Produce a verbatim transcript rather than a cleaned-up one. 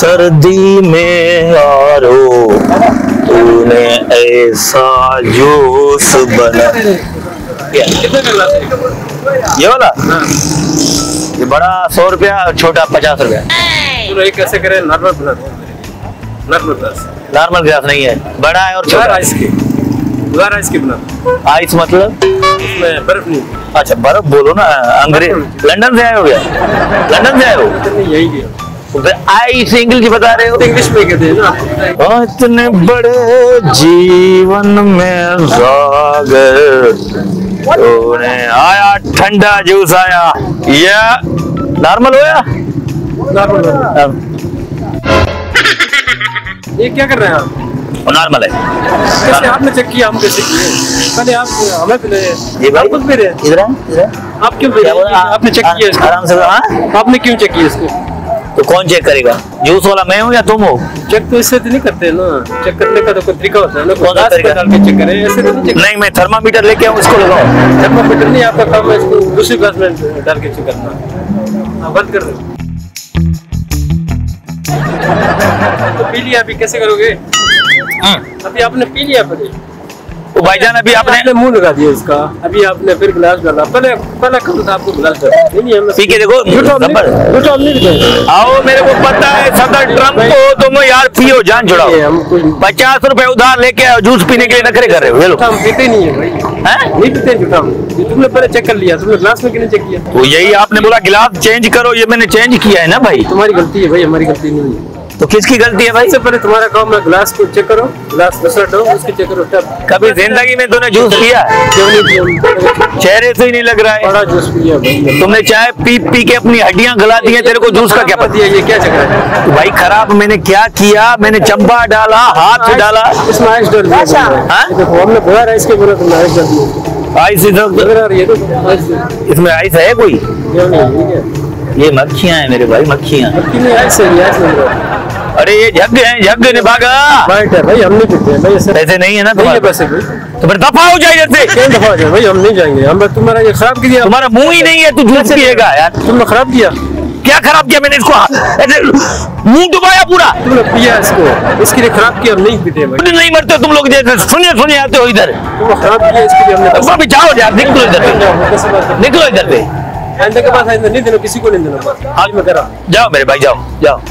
सर्दी में यारो तूने ऐसा जोश बना। ये वाला ये बड़ा सौ रुपया और छोटा पचास रुपया। तो एक कैसे करें? Normal glass, normal glass, normal glass नहीं है, बड़ा है और छोटा। आइस की बगैर आइस के बना। आइस मतलब इसमें बर्फ नहीं। अच्छा बर्फ बोलो ना। अंग्रेज लंदन से आए हो? गया लंदन से आए हो? यही गया। आइस इंग्लिश बता रहे हो? इंग्लिश में कहते हैं ना। इतने बड़े जीवन में सागर तूने आया, ठंडा जूस आया। ये नॉर्मल होया? नॉर्मल। ये क्या कर रहे हैं आप? नॉर्मल है। कैसे आपने चेक किया? हम कैसे किए? पहले आप हमें पहले ये भाई खुद मेरे इधर आप क्यों भेज? आपने चेक किया? आराम से। हाँ आपने क्यों चेक किया इसको? तो कौन चेक करेगा? जूस वाला मैं हूँ या तुम हो? चेक तो इससे नहीं करते ना। चेक करने का तो कोई तरीका होता है ना। कौन सा तरीका? चेक करें ऐसे तो नहीं। नहीं मैं थर्मामीटर लेके आऊँ, इसको लगाओ। थर्मामीटर नहीं आपका काम है, इसको दूसरी ग्लास में डाल के चेक करना। बंद कर दो। तो पी लिया अभी? कैसे करोगे? अभी आपने पी लिया पहले। तो भाईजान अभी आपने, आपने मुंह लगा दिया इसका। अभी आपने फिर गिलास डाला। पहले पहले कब था आपको गिलास डाला? नहीं हमने पी के देखो। आओ मेरे को पता है सदर ट्रम्प को तुम यार पियो जान छुड़ाओ। पचास रुपए उधार लेके आओ जूस पीने के लिए, नखरे कर रहे हो। हेलो हम पीते नहीं है भाई। हैं नहीं पीते झूठा। तुमने पहले चेक कर लिया, तुमने गिलास में क्यों चेक किया? तो यही आपने बोला गिलास चेंज करो, ये मैंने चेंज किया है ना भाई। तुम्हारी गलती है भाई, हमारी गलती नहीं है। तो किसकी गलती है भाई? सबसे पहले तुम्हारा काम है ग्लास को चेक करो, ग्लास दूसरा दो, उसकी चेक करो। तब कभी जिंदगी में तूने जूस पिया? चेहरे से ही नहीं लग रहा है। बड़ा जूस पिया तुमने। चाय पी पी के अपनी हड्डियां गला दी हैं, तेरे को जूस का क्या पता है? ये क्या चक्कर है? तो भाई खराब मैंने क्या किया? मैंने चंबा डाला, हाथ से डाला, इसमें आइस डाल दिया। हमने बोला राइस के बोला तुमने आइस डाल दिया। आइस इधर इसमें आइस है कोई? ये मक्खियाँ है मेरे भाई, मक्खियाँ। अरे ये जग है, जग ने भागा। राइट है भाई, हम नहीं पीते हैं भाई। ऐसे नहीं है ना तुम्हारे पास भी। तो फिर दफा हो जाए जैसे। क्या दफा हो जाए भाई? हम नहीं जाएंगे। हम तुम्हारा ये खराब किया। तुम्हारा मुंह ही नहीं है, तू जूस पिएगा यार। तुमने खराब किया। क्या खराब किया? मैंने इसको ऐसे मुंह डुबाया पूरा। तुमने पिया इसको, इसके लिए खराब किया। हम नहीं पीते भाई। नहीं मरते तुम लोग जैसे सुने सुने आते हो इधर। तुमने खराब किया इसके लिए हमने। जाओ यार, निकलो इधर, निकलो इधर से। आंदे के पास आंदे नहीं देना, किसी को नहीं देना। आज मैं करा। जाओ मेरे भाई, जाओ जाओ।